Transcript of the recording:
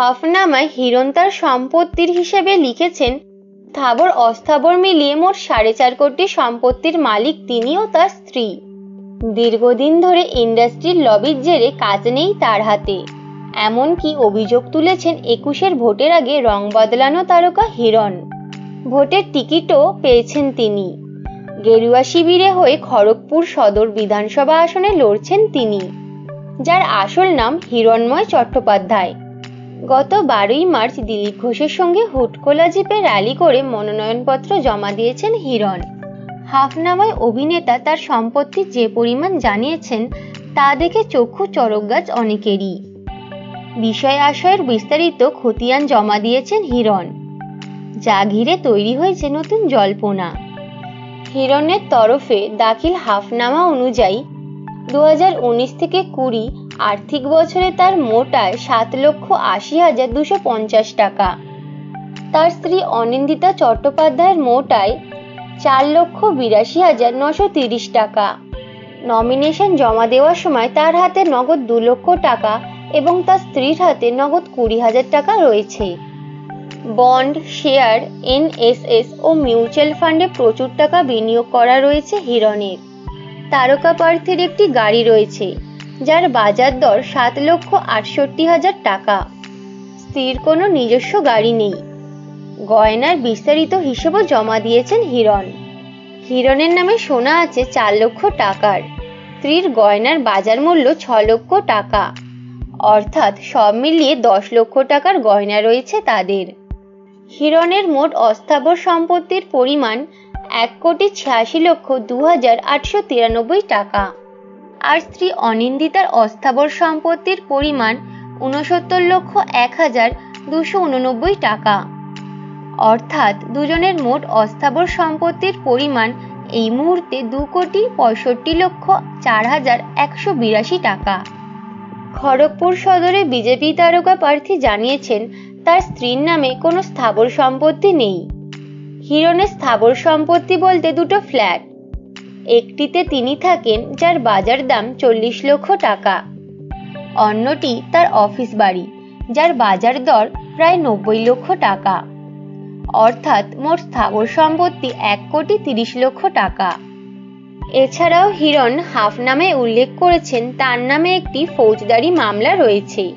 हफनामाय हिरन तार सम्पत्तिर हिसेबे लिखेछेन स्थावर अस्थावर मिलिए मोट 4.5 कोटी सम्पत्तिर मालिक तिनी ओ तार स्त्री। दीर्घदिन धरे इंडस्ट्रिर लबिर जेरे काज नेई तार हाते, एमनकि अभियोग तुलेछेन 21 भोटेर आगे रंग बदलानो तारका हिरन। भोटेर टिकिटও পেয়েছেন তিনি। गेरुआ शिविरे हये खड़गपुर सदर विधानसभा आसने लड़छेन तिनी, जार आसल नाम हिरणमय चट्टोपाध्याय। गत 12 मार्च दिलीप घोषेर संगे हुटकोला जीपे रैली करे मनोनयनपत्र जमा दिएछेन हिरण। हाफनामाय अभिनेता तार सम्पत्ति जे परिमाण जानिएछेन ता देखे चक्षु चरक गाछ अनेकेरই। विषय आशयेर विस्तारित खतियान जमा दिएछेन हिरण, जा घिरे तैरी हयेछे नतुन जल्पना। हिरणের तरफे दाखिल हाफनामा अनुयायी 2019-20 आर्थिक बछरे तार मोट आय 7,80,250 टाका। तार स्त्री अनिंदिता चट्टोपाध्यायेर मोट आय 4,82,930 टाका। नमिनेशन जमा देवार समय तार हाते नगद 2 लाख टाका एबं तार स्त्रीर हाते नगद 20,000 टाका रयेछे। बॉन्ड, शेयर, एनएसएस और म्यूचुअल फंडे प्रचुर टाका बिनियोग करा रयेछे हिरणेर। तारका प्रार्थीर एकटी गाड़ी रयेछे जार बाजार दर 7,68,000 टाका। स्त्रीर कोनो निजस्व गाड़ी नेई। गयनार विस्तारित हिसेबो जमा दिएछेन हिरण। हिरणेर नामे सोना आछे 4 लाख टाकार। स्त्रीर गयनार बाजार मूल्य 6 लाख टाका, अर्थात सब मिलिए 10 लाख टाकार गयना रयेछे तादेर। हिरणेर मोट अस्थावर सम्पत्तिर परिमाण 1,86,02,893 टाका और स्त्री अनिंदितार अस्थावर सम्पत्तिर परिमाण 69,01,289 टाका, अर्थात दुजोनेर मोट अस्थावर सम्पत्तिर परिमाण एई मुहूर्ते 2,65,04,182 टाका। खड़गपुर सदरे बीजेपी तारका प्रार्थी जानिएছেন তার স্ত্রীর নামে কোনো স্থাবর সম্পত্তি নেই। হিরণের স্থাবর সম্পত্তি বলতে দুটো ফ্ল্যাট, একটিতে তিনি থাকেন যার বাজার দাম 40 লাখ টাকা, অন্যটি তার অফিস বাড়ি যার বাজার দর প্রায় 90 লাখ টাকা, অর্থাৎ মোট স্থাবর সম্পত্তি 1,30 লাখ টাকা। এছাড়াও হিরণ হাফনামে উল্লেখ করেছেন তার নামে একটি ফৌজদারি মামলা রয়েছে।